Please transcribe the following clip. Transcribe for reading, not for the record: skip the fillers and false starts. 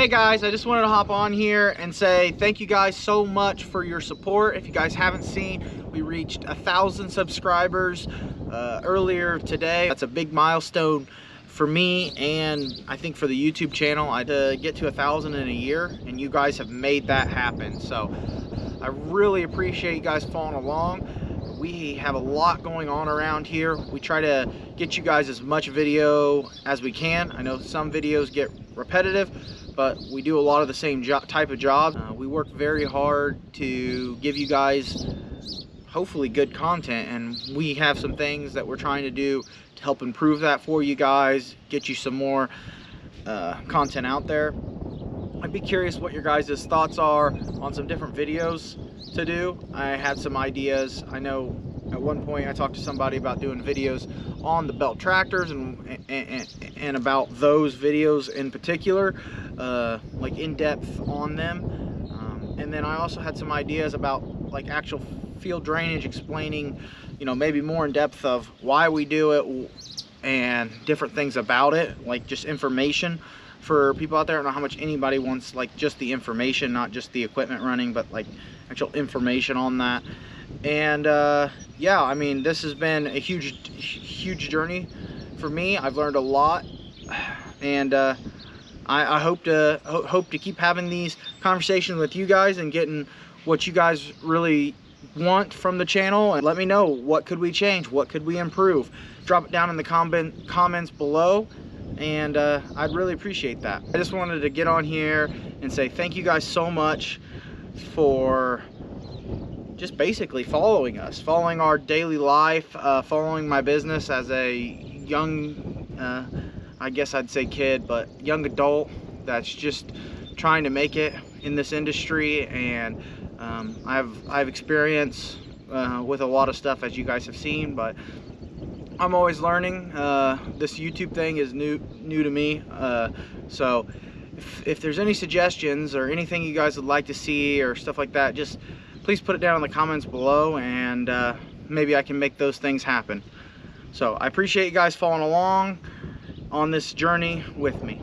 Hey guys, I just wanted to hop on here and say thank you guys so much for your support. If you guys haven't seen, we reached 1,000 subscribers earlier today. That's a big milestone for me, and I think for the YouTube channel. I to get to 1,000 in a year, and you guys have made that happen. So I really appreciate you guys following along. We have a lot going on around here. We try to get you guys as much video as we can. I know some videos get repetitive, but we do a lot of the same type of job. We work very hard to give you guys hopefully good content, and we have some things that we're trying to do to help improve that for you guys, get you some more content out there. I'd be curious what your guys' thoughts are on some different videos to do. I had some ideas. I know at one point I talked to somebody about doing videos on the Bell Tractors and about those videos in particular, like in depth on them. And then I also had some ideas about like actual field drainage, explaining, you know, maybe more in depth of why we do it and different things about it, like just information for people out there. I don't know how much anybody wants, like just the information, not just the equipment running, but like actual information on that. And yeah, I mean, this has been a huge journey for me. I've learned a lot, and I hope to keep having these conversations with you guys and getting what you guys really want from the channel. And let me know, what could we change, what could we improve? Drop it down in the comments below, and I'd really appreciate that. I just wanted to get on here and say thank you guys so much for just basically following us, following our daily life, following my business as a young, I guess I'd say kid, but young adult that's just trying to make it in this industry. And I've experience with a lot of stuff, as you guys have seen, but I'm always learning. This YouTube thing is new to me, so if there's any suggestions or anything you guys would like to see or stuff like that, just please put it down in the comments below, and maybe I can make those things happen. So I appreciate you guys following along on this journey with me.